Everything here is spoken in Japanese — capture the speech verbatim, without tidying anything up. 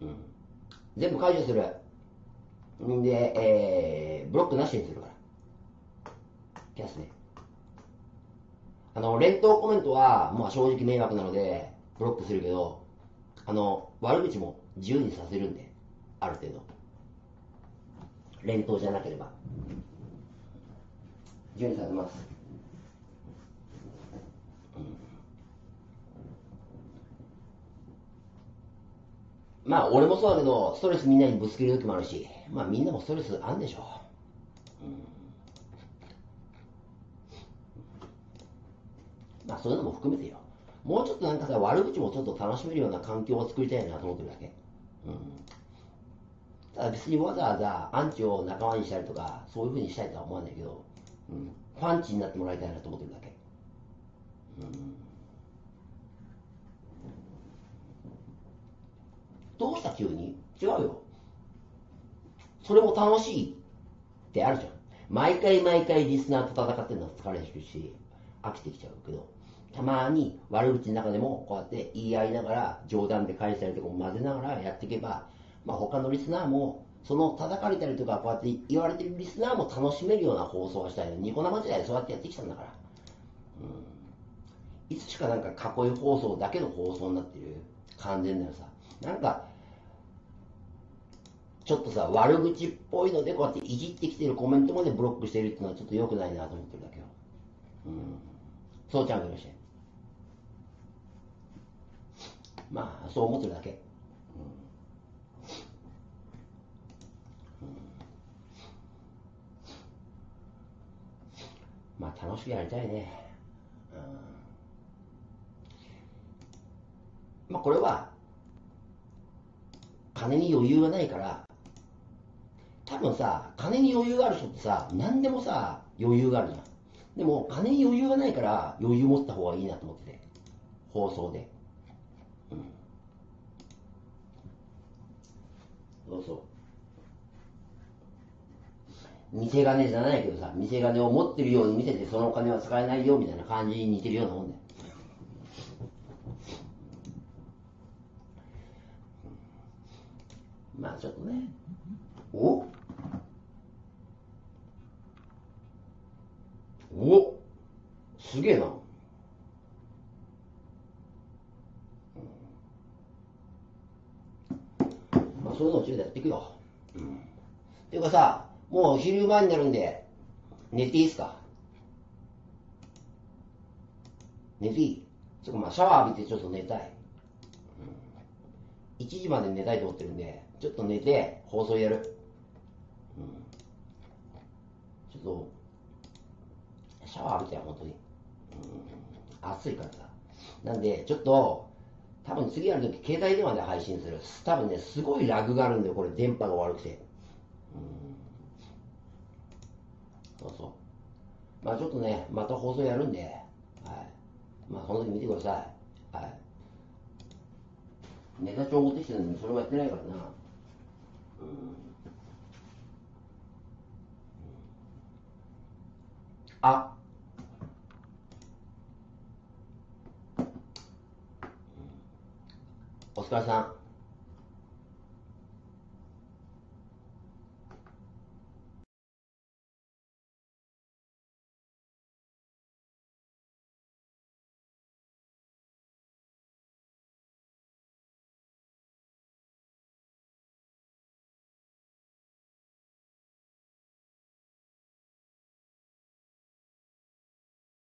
うん、全部解除する。んで、えー、ブロックなしにするから。キャスね。あの、連投コメントは、まあ正直迷惑なので、ブロックするけど、あの、悪口も自由にさせるんで、ある程度。連投じゃなければ。自由にさせます。うん、まあ、俺もそうだけど、ストレスみんなにぶつける時もあるし、まあみんなもストレスあんでしょう。うん、まあそういうのも含めてよ。もうちょっとなんかさ、悪口もちょっと楽しめるような環境を作りたいなと思ってるだけ。うん、ただ別にわざわざアンチを仲間にしたりとか、そういう風にしたいとは思わないけど、うん、パンチになってもらいたいなと思ってるだけ。うん、どうした急に？違うよ。それも楽しいってあるじゃん。毎回毎回リスナーと戦ってるのは疲れてるし、飽きてきちゃうけど、たまに悪口の中でもこうやって言い合いながら、冗談で返したりとかも混ぜながらやっていけば、まあ、他のリスナーもその叩かれたりとかこうやって言われてるリスナーも楽しめるような放送をしたいの。ニコ生時代でそうやってやってきたんだから、うん、いつしかなんか囲い放送だけの放送になってる。完全なのさ、なんかちょっとさ、悪口っぽいのでこうやっていじってきてるコメントまでブロックしてるっていうのはちょっと良くないなと思ってるだけよ。うん、そうちゃんがいましたよ。まあそう思ってるだけ、うんうん、まあ楽しくやりたいね、うん、まあこれは金に余裕がないから、多分さ、金に余裕がある人ってさ、何でもさ余裕があるじゃん。でも金に余裕がないから余裕持った方がいいなと思ってて、放送で、うん、そうそう、見せ金じゃないけどさ、見せ金を持ってるように見せてそのお金は使えないよみたいな感じに似てるようなもんだよ。まあちょっとね、おお、すげえな、うん、まあそういうのをちょっとやっていくよ、うん、っていうかさ、もう昼間になるんで寝ていいっすか？寝ていい？ちょっとまあシャワー浴びてちょっと寝たい、うん、いちじまで寝たいと思ってるんで、ちょっと寝て放送やる、うん、ちょっとシャワー浴びて、本当に、うん、暑いからさ。なんでちょっと多分次やるとき携帯電話で配信する。多分ね、すごいラグがあるんだよ、これ電波が悪くて、うん、そうそう、まあちょっとね、また放送やるんで、はい、まあその時見てください。はい、ネタ帳持ってきてるのにそれはやってないからな、うん、あ、お疲れさん。